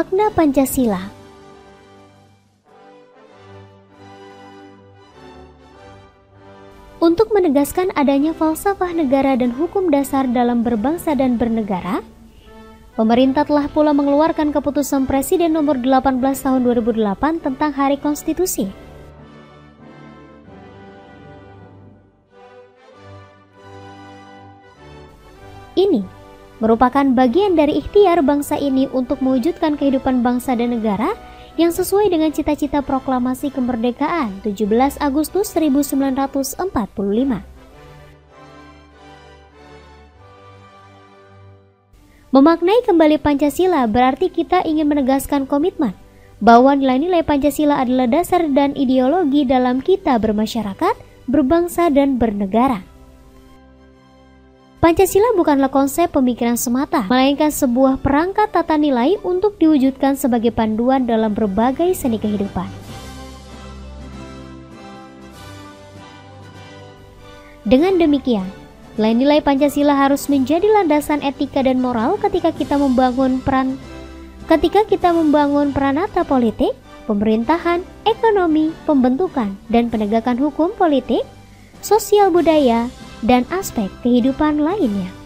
Makna Pancasila. Untuk menegaskan adanya falsafah negara dan hukum dasar dalam berbangsa dan bernegara, pemerintah telah pula mengeluarkan keputusan Presiden nomor 18 tahun 2008 tentang Hari Konstitusi. Ini merupakan bagian dari ikhtiar bangsa ini untuk mewujudkan kehidupan bangsa dan negara yang sesuai dengan cita-cita proklamasi kemerdekaan 17 Agustus 1945. Memaknai kembali Pancasila berarti kita ingin menegaskan komitmen bahwa nilai-nilai Pancasila adalah dasar dan ideologi dalam kita bermasyarakat, berbangsa, dan bernegara. Pancasila bukanlah konsep pemikiran semata, melainkan sebuah perangkat tata nilai untuk diwujudkan sebagai panduan dalam berbagai seni kehidupan. Dengan demikian, nilai-nilai Pancasila harus menjadi landasan etika dan moral ketika kita membangun pranata politik, pemerintahan, ekonomi, pembentukan, dan penegakan hukum politik, sosial budaya, dan aspek kehidupan lainnya.